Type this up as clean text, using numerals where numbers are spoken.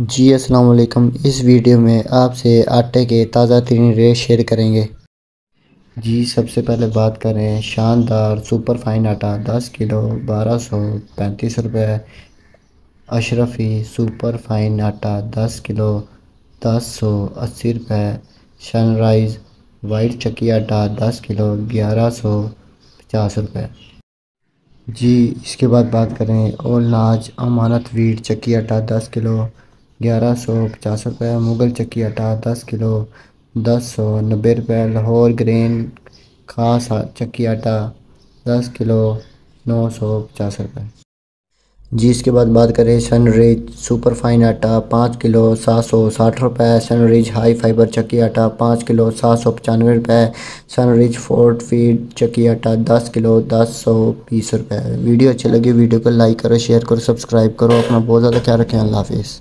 जी अस्सलाम वालेकुम। इस वीडियो में आपसे आटे के ताज़ा तरीन रेट शेयर करेंगे। जी सबसे पहले बात करें शानदार सुपर फाइन आटा 10 किलो 1235 रुपये। अशरफ़ी सुपर फाइन आटा 10 किलो 1080 रुपये। सनराइज़ वाइट चक्की आटा 10 किलो 1150 रुपये। जी इसके बाद बात करें ओल नाज अमानत वीट चक्की आटा 10 किलो 1150 रुपये। मुगल चक्की आटा 10 किलो 1090 रुपये। लाहौर ग्रेन खास चक्की आटा 10 किलो 950 रुपये। जी इसके बाद बात करें सन रिच सुपर फाइन आटा 5 किलो 760 रुपये। सन रिच हाई फाइबर चक्की आटा 5 किलो 795 रुपये। सन रिच 4 फीड चक्की आटा 10 किलो 1020 रुपये। वीडियो अच्छी लगी वीडियो को लाइक करो, शेयर करो, सब्सक्राइब करो। अपना बहुत ज़्यादा ख्याल रखें। अल्लाह हाफिज़।